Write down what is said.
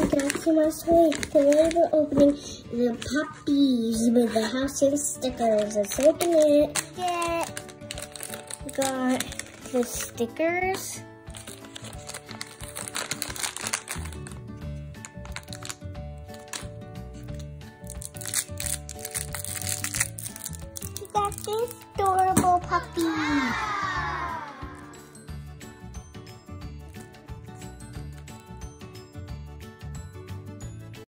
the Galaxy Mouse toy. Today we're opening the puppies with the house and stickers. Let's open it. Yeah. We got the stickers. We got this adorable puppy.